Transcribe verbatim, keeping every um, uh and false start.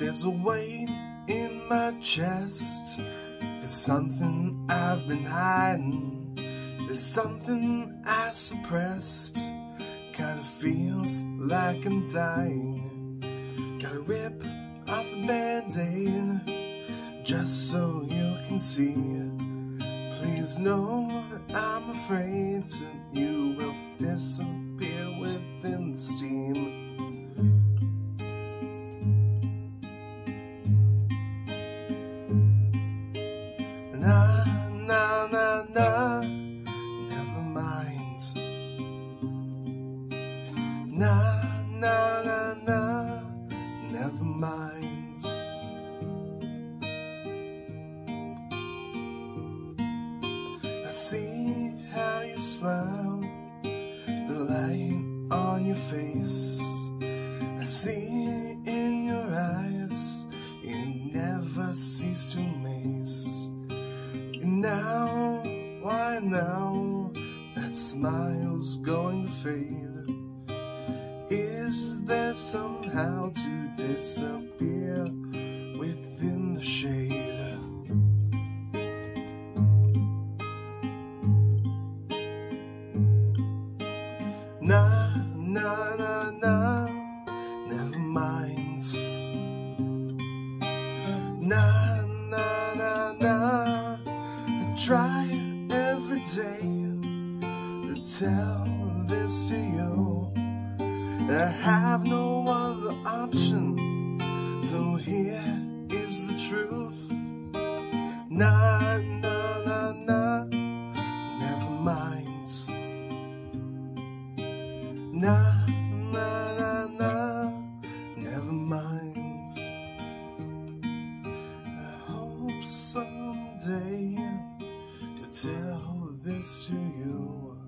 There's a weight in my chest. There's something I've been hiding. There's something I suppressed. Kinda feels like I'm dying. Gotta rip off the band-aid just so you can see. Please know I'm afraid that you will disappear within the steam. Na, na, na, na, never mind. Na, na, na, na, never mind. I see how you smile, the light on your face. I see in your eyes, you never cease to amaze. Now, why now, that smile's going to fade. Is there somehow to disappear within the shade? Nah, nah, nah, nah, never mind. Nah, nah, nah, nah. Try every day to tell this to you. I have no other option, so here is the truth. Nah, nah, nah, nah, never mind. Nah, nah, nah, nah, never mind. I hope someday tell this to you.